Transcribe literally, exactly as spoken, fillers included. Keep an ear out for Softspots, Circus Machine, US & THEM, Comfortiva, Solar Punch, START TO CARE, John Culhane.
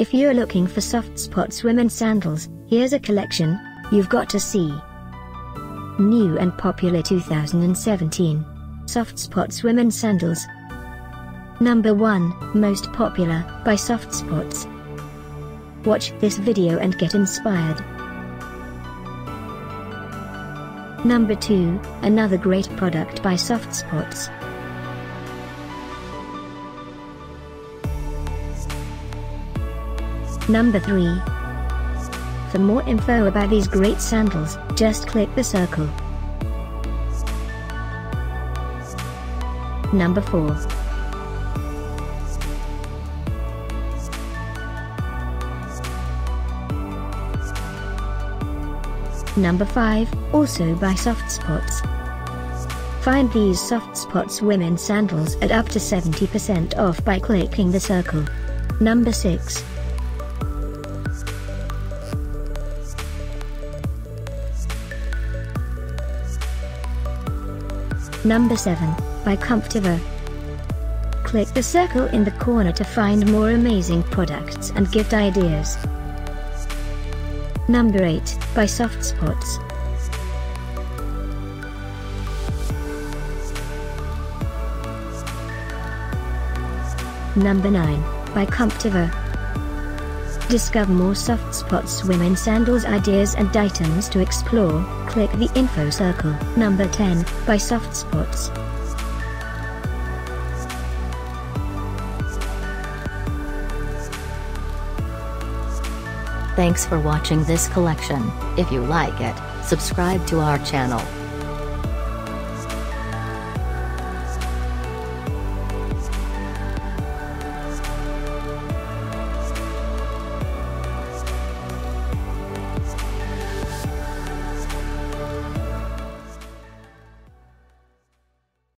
If you're looking for Softspots women's sandals, here's a collection you've got to see. New and popular two thousand seventeen. Softspots women's sandals. Number one, most popular, by Softspots. Watch this video and get inspired. Number two, another great product by Softspots. Number three. For more info about these great sandals, just click the circle. Number four. Number five, also by Softspots. Find these Softspots women's sandals at up to seventy percent off by clicking the circle. Number six. Number seven, by Comfortiva. Click the circle in the corner to find more amazing products and gift ideas. Number eight, by Softspots. Number nine, by Comfortiva. Discover more Softspots women's sandals ideas and items to explore, click the info circle. Number ten, by Softspots. Thanks for watching this collection. If you like it, subscribe to our channel.